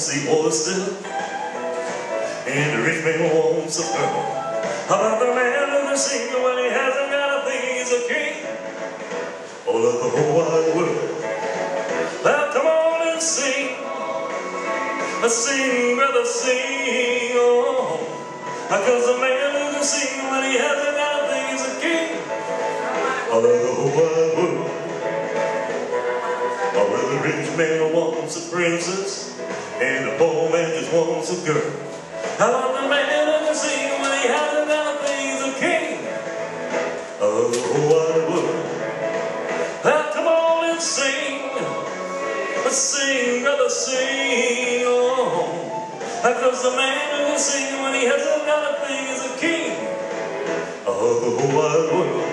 wants the oyster, and the rich man wants the pearl. How about the man who's a single when he hasn't got a thing? He's a king all of the whole wide world. Now come on and sing, sing, brother, sing on. Because the man who's a single when he hasn't got a thing is a king all of the whole wide world. Well, the rich man wants a princess, and the poor man just wants a girl. I love the man who can sing when he hasn't got a thing. He's a king of the whole wide world. Now come on and sing, sing, brother, sing on. Because the man who can sing when he hasn't got a thing is a king of the whole wide world.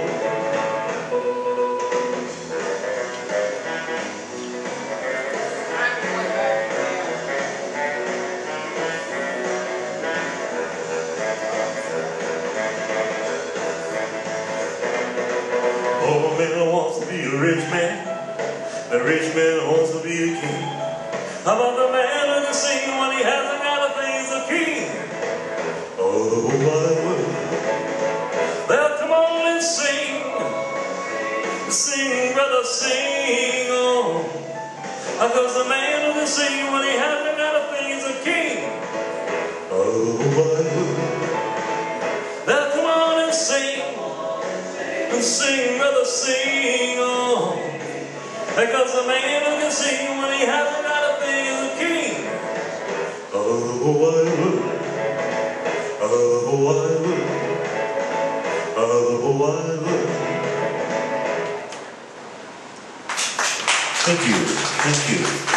The rich man, the rich man wants to be a king. How about the man who can sing when he hasn't got a thing? He's a king of the whole wide world. Well, come on and sing, sing, brother, sing on. Because the man who can sing when he hasn't got a thing is a king of the whole wide world. Well, come on and sing, sing, brother, sing on. Because the man who can sing when he hasn't got a thing is a king of the whole wide world, of the whole wide world, of the whole wide world. Thank you, thank you.